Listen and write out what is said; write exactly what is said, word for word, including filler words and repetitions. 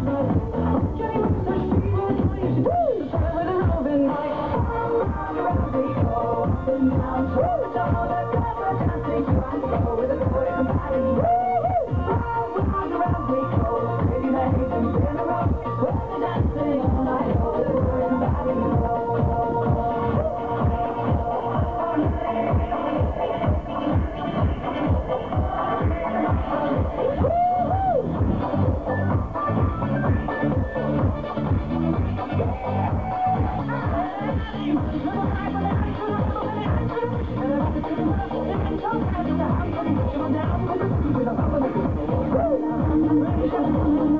I'm going to go down with the people.